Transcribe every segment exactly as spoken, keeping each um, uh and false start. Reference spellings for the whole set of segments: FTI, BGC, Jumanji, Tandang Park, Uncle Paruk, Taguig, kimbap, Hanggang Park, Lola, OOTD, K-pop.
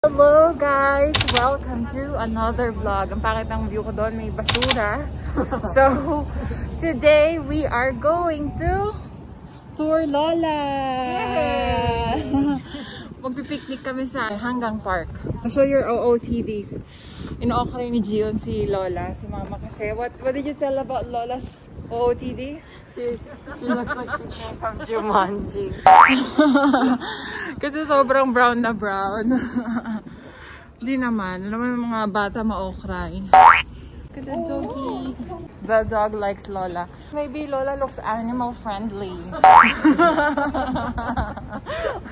Hello guys! Welcome to another vlog. Ang pangit ng view ko doon, may basura. So, today we are going to tour Lola! Magpipiknik kami sa Hanggang Park. I'll show your O O T Ds. Ino-okay ni Gio si Lola, si Mama kasi. What, what did you tell about Lola's O O T D? She's, she looks like she came from Jumanji. Kasi sobrang brown na brown. Hindi naman. Alam mo mga bata ma-okray. Look at the doggy. The dog likes Lola. Maybe Lola looks animal friendly.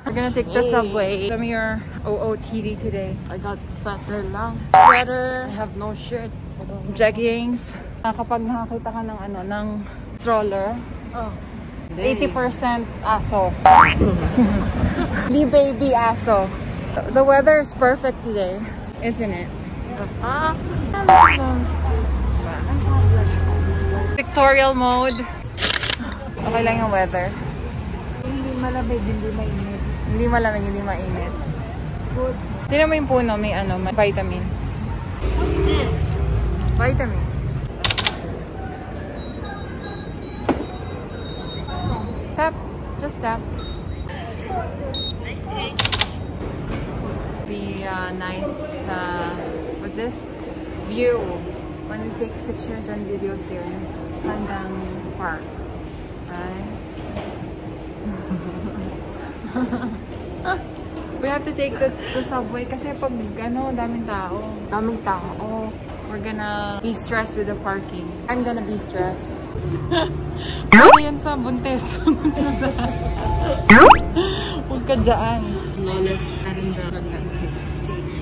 We're gonna take the subway. Show me your O O T D today. I got sweater lang. Sweater. I have no shirt. Jeggings. Kapag nakakita ka ng ano, ng stroller. Oh. eighty percent aso. Li baby aso. The weather is perfect today, isn't it? Yeah. Pictorial mode. Okay lang yung weather. Hindi malamig, hindi mainit. Hindi malamig, hindi mainit. Good. Tignan mo yung puno, may ano, may vitamins. What's this? Vitamins. Tap. Just tap. Nice day. Be a nice, uh, what's this? View. When we take pictures and videos there in Tandang Park. Right? We have to take the, the subway kasi pag ano, daming tao. Daming tao. We're gonna be stressed with the parking. I'm gonna be stressed. Ayan sa buntis. Huwag ka dyan. Lola's Edinburgh seat.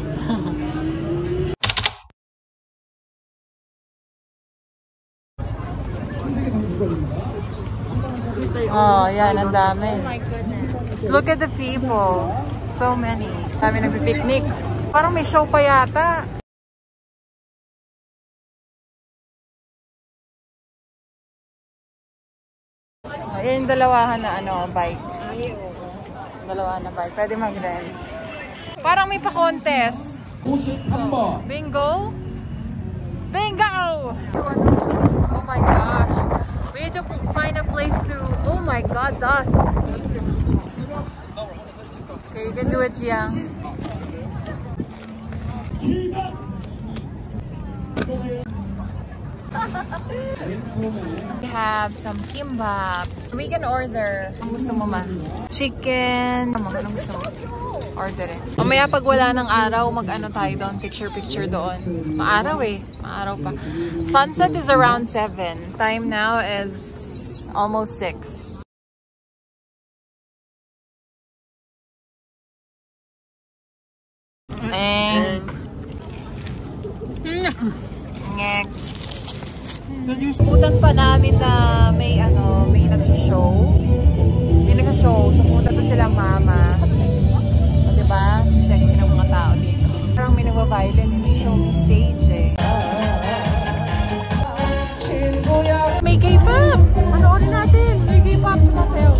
Oh, yan. Ang dami. Look at the people. So many. Dami nagpipiknik. Parang may show pa yata. Yan yung dalawahan na ano, bike. Dalawahan na bike. Pwede mag-rent. Parang may pa-contest. Bingo? Bingo! Oh my gosh. We need to find a place to... Oh my god, dust. Okay, you can do it, Jiang. We have some kimbap. We can order. Ang gusto mo man? Chicken. Anong gusto mo? Order it. Mamaya pag wala ng araw, mag-ano tayo doon. Picture-picture doon. Maaraw eh. Maaraw pa. Sunset is around seven. Time now is almost six. Ngek. Ngek. Putan pa namin na may ano, may nagsho-show. May nagsho-show. So pumunta to silang mama. O diba? Si sexy ng mga tao dito. Parang may nagwa-violin. May show may stage eh. May K-pop! Panoorin natin! May K-pop sa masayaw.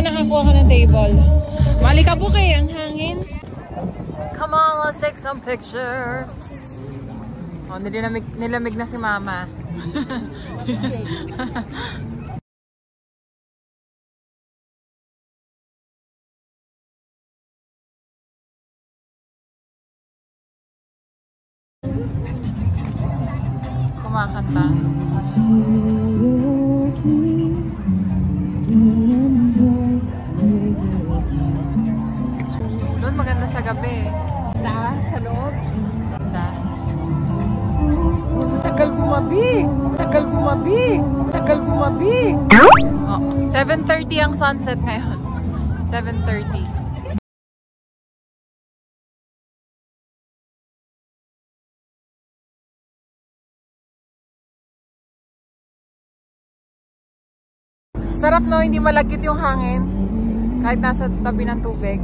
Nakakuha ka ng table. Mali ka buke, ang hangin. Come on, let's take some pictures. Oh, nilamig, nilamig na si Mama. Kumakanta. Maganda sa gabi. Ganda sa loob. Ganda. Tagal kumabig. Tagal kumabig. Tagal kumabig. Oh, seven thirty ang sunset ngayon. seven thirty. Sarap no, hindi malagkit yung hangin. Kahit nasa tabi ng tubig.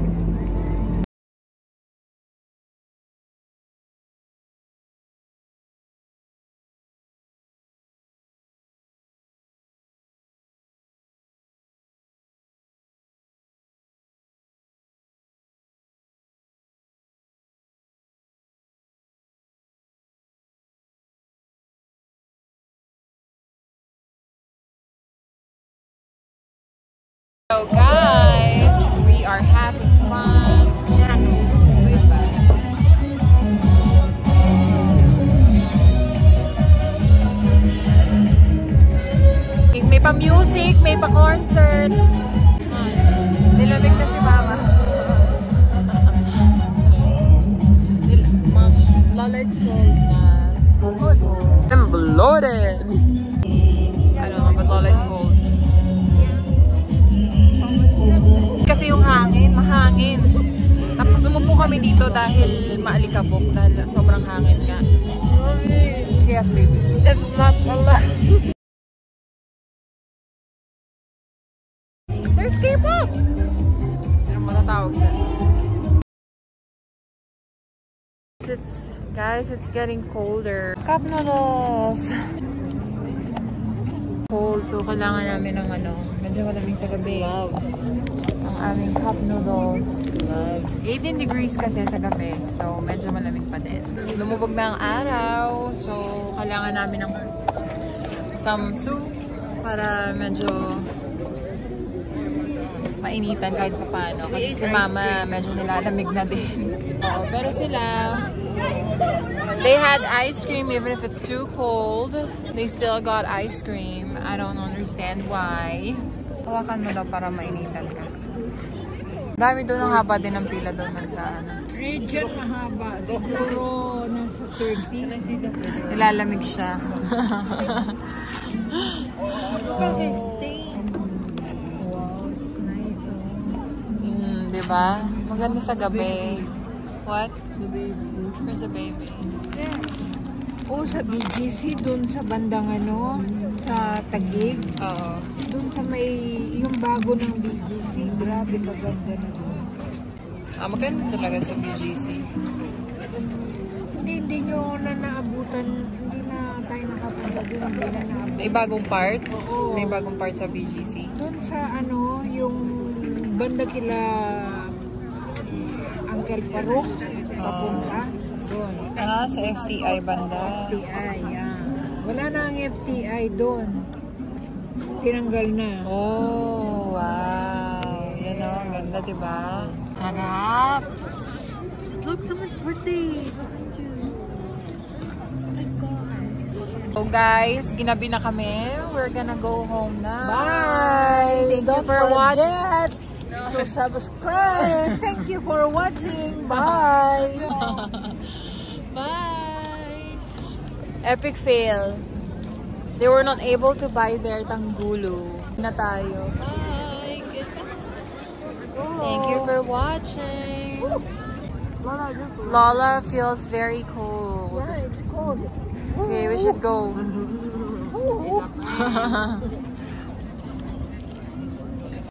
pa-music, may pa-concert. Nilamig na si Mama. Lola's cold na. Cold. I'm bloated. Ano nga ba, Lola's cold? Kasi yung hangin, mahangin. Tapos sumupo kami dito dahil maalikabok, dahil sobrang hangin nga. Yes, baby. That's not a lot. There's K-pop! Ano matatawag sa? It's, guys, it's getting colder. Cup noodles! Cold, so kailangan namin ng ano. Medyo malamig sa gabi. Love. Ang aming cup noodles. Love. eighteen degrees kasi sa gabi. So, medyo malamig pa din. Lumubog na ang araw. So, kailangan namin ng some soup para medyo mainitan kahit pa paano. Kasi si Mama medyo nilalamig na din. Oo, pero sila, they had ice cream even if it's too cold. They still got ice cream. I don't understand why. Hawakan mo daw para mainitan ka. Dami doon, ang haba din ang pila doon magdaan. Region mahaba. Siguro nasa thirty. Nilalamig siya. Diba? Maganda sa gabi. What? The baby. Where's the baby? Yeah. Oh, sa B G C, dun sa bandang ano, sa Taguig. Oo. Dun sa may, yung bago ng B G C, grabe kaganda na dun. Ah, maganda talaga sa B G C. Hindi, hindi nyo na naabutan, hindi na tayo nakapunta dun, hindi na naabutan. May bagong part? Oo. May bagong part sa B G C? Dun sa ano, yung banda kila Uncle Paruk, papunta. Doon. Ah, sa F T I banda. F T I, yeah. Wala na ang F T I doon. Tinanggal na. Oh, wow. Yan o, ang ganda, diba? Sarap! Look, someone's birthday behind you. Oh my God. So guys, ginabi na kami. We're gonna go home now. Bye! Thank you for watching. To subscribe. Thank you for watching. Bye. Bye. Epic fail. They were not able to buy their tanggulo. Na tayo. Bye. Goodbye. Thank you for watching. Lola feels very cold. Yeah, it's cold. Okay, we should go.